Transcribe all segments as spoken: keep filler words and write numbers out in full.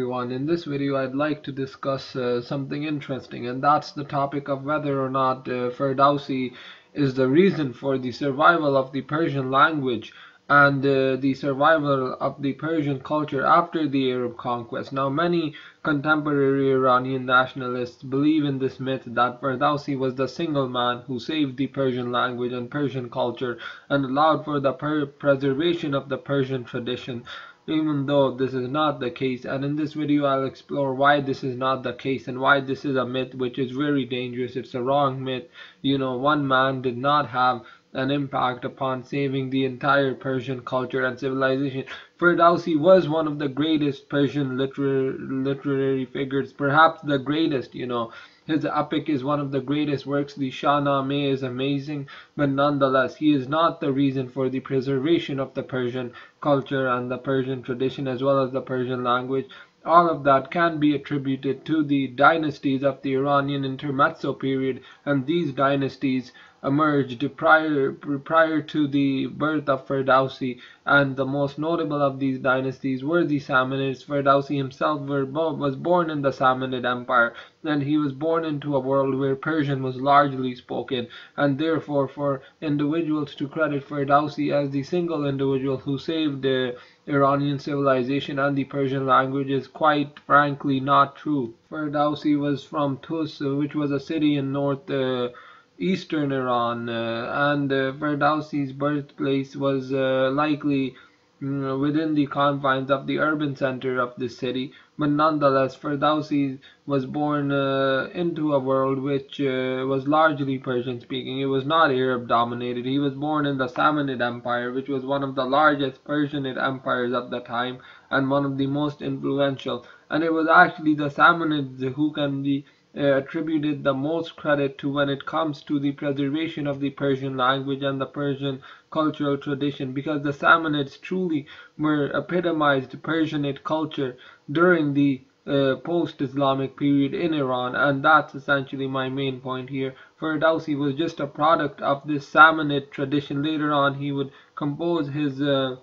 everyone. In this video I'd like to discuss uh, something interesting, and that's the topic of whether or not uh, Ferdowsi is the reason for the survival of the Persian language and uh, the survival of the Persian culture after the Arab conquest. Now, many contemporary Iranian nationalists believe in this myth that Ferdowsi was the single man who saved the Persian language and Persian culture and allowed for the per preservation of the Persian tradition, even though this is not the case. And in this video I'll explore why this is not the case and why this is a myth which is very dangerous. It's a wrong myth. You know, one man did not have an impact upon saving the entire Persian culture and civilization. Ferdowsi was one of the greatest Persian literary, literary figures, perhaps the greatest, you know. His epic is one of the greatest works. The Shahnameh is amazing, but nonetheless, he is not the reason for the preservation of the Persian culture and the Persian tradition as well as the Persian language. All of that can be attributed to the dynasties of the Iranian Intermezzo period, and these dynasties emerged prior prior to the birth of Ferdowsi, and the most notable of these dynasties were the Samanids. Ferdowsi himself were, was born in the Samanid Empire, and he was born into a world where Persian was largely spoken, and therefore for individuals to credit Ferdowsi as the single individual who saved uh, Iranian civilization and the Persian language is quite frankly not true. Ferdowsi was from Tus, which was a city in north uh, eastern Iran, uh, and uh, Ferdowsi's birthplace was uh, likely mm, within the confines of the urban center of this city. But nonetheless, Ferdowsi was born uh, into a world which uh, was largely Persian speaking. It was not Arab dominated. He was born in the Samanid Empire, which was one of the largest Persianid empires of the time and one of the most influential. And it was actually the Samanids who can be uh, attributed the most credit to when it comes to the preservation of the Persian language and the Persian cultural tradition, because the Samanids truly were epitomized Persianid culture during the uh, post-Islamic period in Iran, and that's essentially my main point here. Ferdowsi was just a product of this Samanid tradition. Later on he would compose his uh,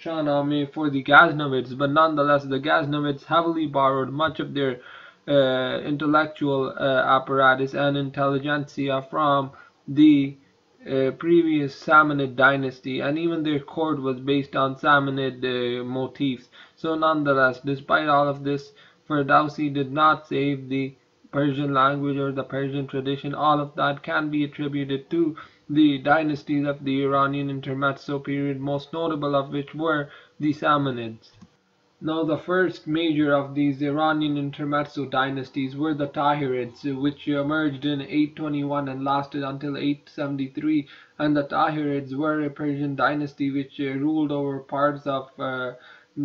Shahnameh for the Ghaznavids, but nonetheless the Ghaznavids heavily borrowed much of their uh, intellectual uh, apparatus and intelligentsia from the Uh, previous Samanid dynasty, and even their court was based on Samanid uh, motifs. So nonetheless, despite all of this, Ferdowsi did not save the Persian language or the Persian tradition. All of that can be attributed to the dynasties of the Iranian Intermezzo period, most notable of which were the Samanids. Now, the first major of these Iranian Intermezzo dynasties were the Tahirids, which emerged in eight twenty-one and lasted until eight seventy-three. And the Tahirids were a Persian dynasty which ruled over parts of uh,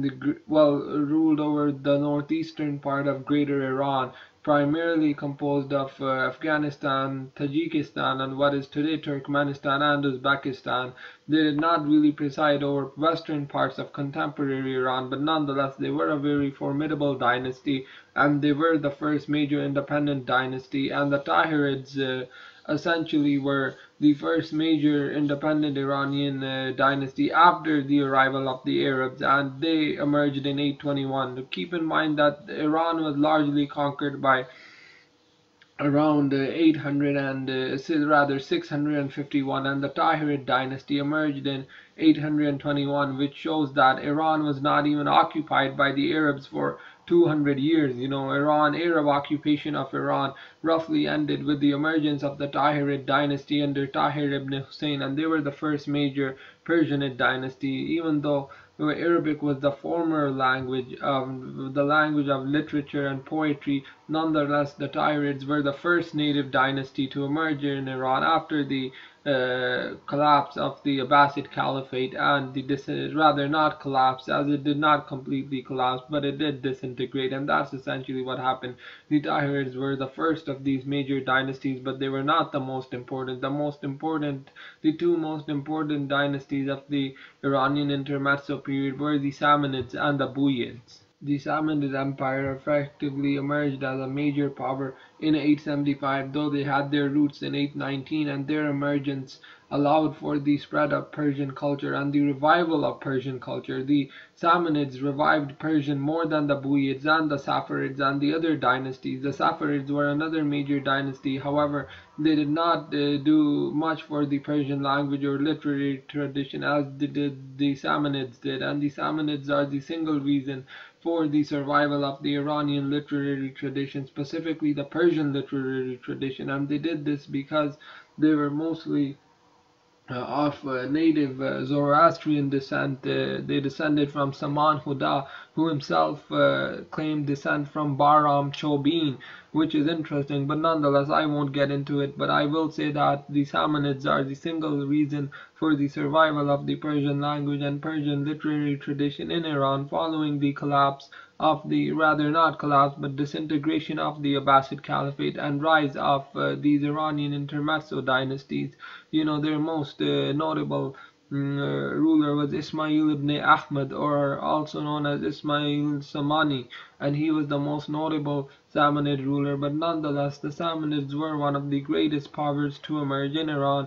the well, ruled over the northeastern part of Greater Iran, primarily composed of uh, Afghanistan, Tajikistan, and what is today Turkmenistan and Uzbekistan. They did not really preside over western parts of contemporary Iran, but nonetheless they were a very formidable dynasty, and they were the first major independent dynasty. And the Tahirids uh, essentially were the first major independent Iranian uh, dynasty after the arrival of the Arabs, and they emerged in eight twenty-one. Keep in mind that Iran was largely conquered by around eight hundred and uh, rather six hundred fifty-one, and the Tahirid dynasty emerged in eight hundred twenty-one, which shows that Iran was not even occupied by the Arabs for two hundred years. You know, Iran, Arab occupation of Iran roughly ended with the emergence of the Tahirid dynasty under Tahir ibn Hussein, and they were the first major Persianid dynasty, even though Arabic was the former language, um, the language of literature and poetry. Nonetheless, the Tahirids were the first native dynasty to emerge in Iran after the uh, collapse of the Abbasid Caliphate, and the rather not collapse, as it did not completely collapse, but it did disintegrate, and that's essentially what happened. The Tahirids were the first of these major dynasties, but they were not the most important. The most important, the two most important dynasties of the Iranian Intermezzo period were the Samanids and the Buyids. The Samanid Empire effectively emerged as a major power in eight seventy-five, though they had their roots in eight nineteen, and their emergence allowed for the spread of Persian culture and the revival of Persian culture. The Samanids revived Persian more than the Buyids and the Safarids and the other dynasties. The Safarids were another major dynasty. However, they did not uh, do much for the Persian language or literary tradition as did the, the Samanids did, and the Samanids are the single reason for the survival of the Iranian literary tradition, specifically the Persian literary tradition, and they did this because they were mostly Uh, of uh, native uh, Zoroastrian descent. Uh, they descended from Saman Huda, who himself uh, claimed descent from Bahram Chobin, which is interesting, but nonetheless I won't get into it. But I will say that the Samanids are the single reason for the survival of the Persian language and Persian literary tradition in Iran following the collapse of the, rather not collapse, but disintegration of the Abbasid Caliphate and rise of uh, these Iranian Intermezzo dynasties. You know, their most uh, notable um, uh, ruler was Ismail ibn Ahmad, or also known as Ismail Samani, and he was the most notable Samanid ruler. But nonetheless, the Samanids were one of the greatest powers to emerge in Iran,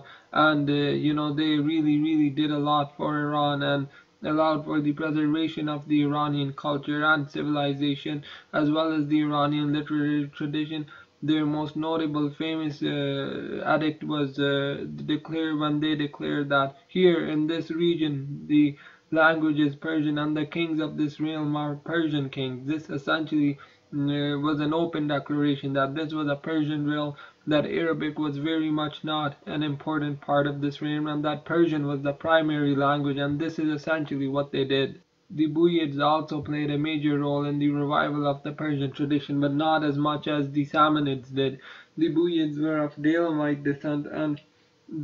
and uh, you know, they really really did a lot for Iran and allowed for the preservation of the Iranian culture and civilization, as well as the Iranian literary tradition. Their most notable famous uh, edict was uh, declared when they declared that here in this region the language is Persian and the kings of this realm are Persian kings. This essentially uh, was an open declaration that this was a Persian realm, that Arabic was very much not an important part of this realm, and that Persian was the primary language, and this is essentially what they did. The Buyids also played a major role in the revival of the Persian tradition, but not as much as the Samanids did. The Buyids were of Daylamite descent, and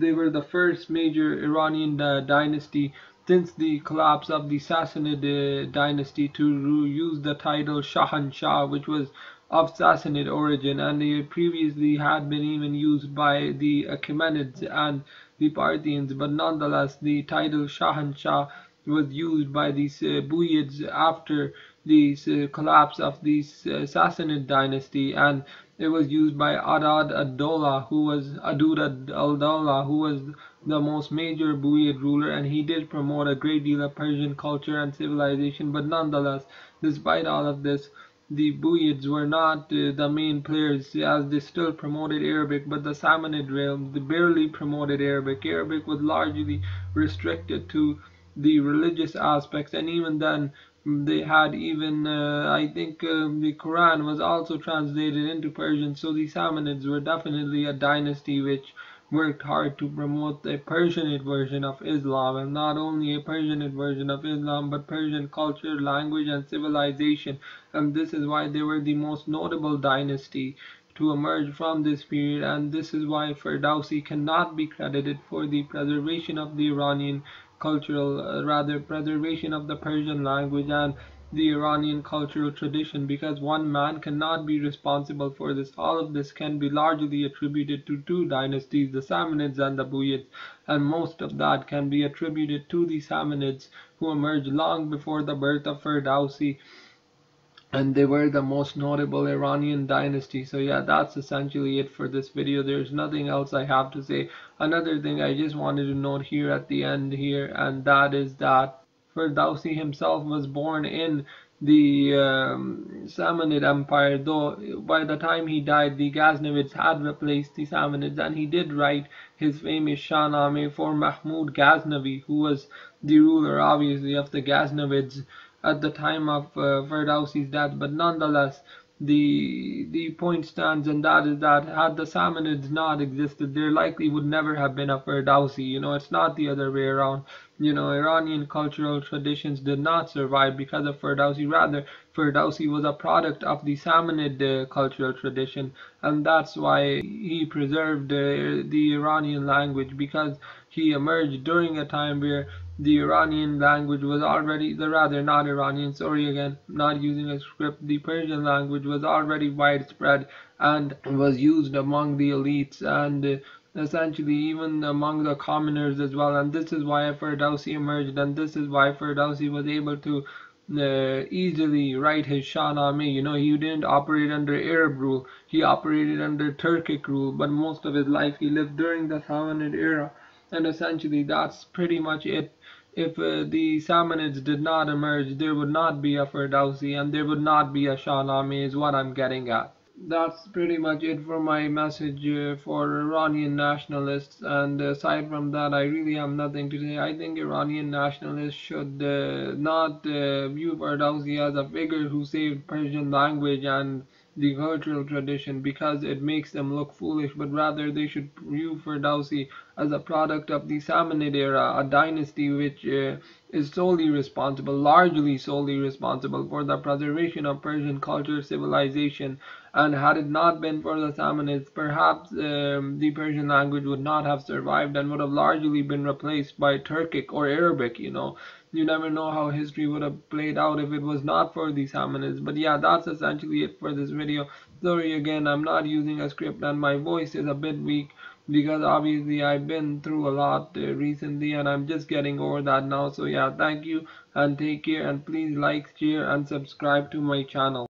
they were the first major Iranian uh, dynasty since the collapse of the Sassanid uh, dynasty to use the title Shahanshah, which was of Sassanid origin, and it previously had been even used by the Achaemenids and the Parthians, but nonetheless the title Shahanshah was used by these uh, Buyids after the uh, collapse of the uh, Sassanid dynasty, and it was used by Adud al-Dawla, who was Adud al-Dawla, who was the most major Buyid ruler, and he did promote a great deal of Persian culture and civilization. But nonetheless, despite all of this, the Buyids were not uh, the main players, as they still promoted Arabic, but the Samanid realm they barely promoted Arabic. Arabic was largely restricted to the religious aspects, and even then they had even uh, I think uh, the Quran was also translated into Persian. So the Samanids were definitely a dynasty which worked hard to promote a Persianate version of Islam, and not only a Persianate version of Islam, but Persian culture, language and civilization. And this is why they were the most notable dynasty to emerge from this period, and this is why Ferdowsi cannot be credited for the preservation of the Iranian cultural, uh, rather preservation of the Persian language and the Iranian cultural tradition, because one man cannot be responsible for this. All of this can be largely attributed to two dynasties, the Samanids and the Buyids, and most of that can be attributed to the Samanids, who emerged long before the birth of Ferdowsi, and they were the most notable Iranian dynasty. So yeah, that's essentially it for this video. There's nothing else I have to say. Another thing I just wanted to note here at the end here, and that is that Ferdowsi himself was born in the um, Samanid Empire, though by the time he died the Ghaznavids had replaced the Samanids, and he did write his famous Shahnameh for Mahmoud Ghaznavi, who was the ruler obviously of the Ghaznavids at the time of uh, Ferdowsi's death. But nonetheless, the the point stands, and that is that had the Samanids not existed, there likely would never have been a Ferdowsi. You know, it's not the other way around. You know, Iranian cultural traditions did not survive because of Ferdowsi. Rather, Ferdowsi was a product of the Samanid uh, cultural tradition, and that's why he preserved uh, the Iranian language, because he emerged during a time where the Iranian language was already, the rather not Iranian, sorry again, not using a script, the Persian language was already widespread and was used among the elites and uh, essentially even among the commoners as well. And this is why Ferdowsi emerged, and this is why Ferdowsi was able to uh, easily write his Shahnameh. You know, he didn't operate under Arab rule, he operated under Turkic rule, but most of his life he lived during the Samanid era. And essentially that's pretty much it. If uh, the Samanids did not emerge, there would not be a Ferdowsi and there would not be a Shahnameh, is what I'm getting at. That's pretty much it for my message uh, for Iranian nationalists, and aside from that I really have nothing to say. I think Iranian nationalists should uh, not uh, view Ferdowsi as a figure who saved Persian language and the cultural tradition because it makes them look foolish, but rather they should view Ferdowsi as a product of the Samanid era, a dynasty which uh, is solely responsible, largely solely responsible for the preservation of Persian culture, civilization, and had it not been for the Samanids, perhaps um, the Persian language would not have survived and would have largely been replaced by Turkic or Arabic. You know, you never know how history would have played out if it was not for the Samanids. But yeah, that's essentially it for this video. Sorry again, I'm not using a script and my voice is a bit weak, because obviously I've been through a lot uh, recently and I'm just getting over that now. So yeah, thank you and take care, and please like, share and subscribe to my channel.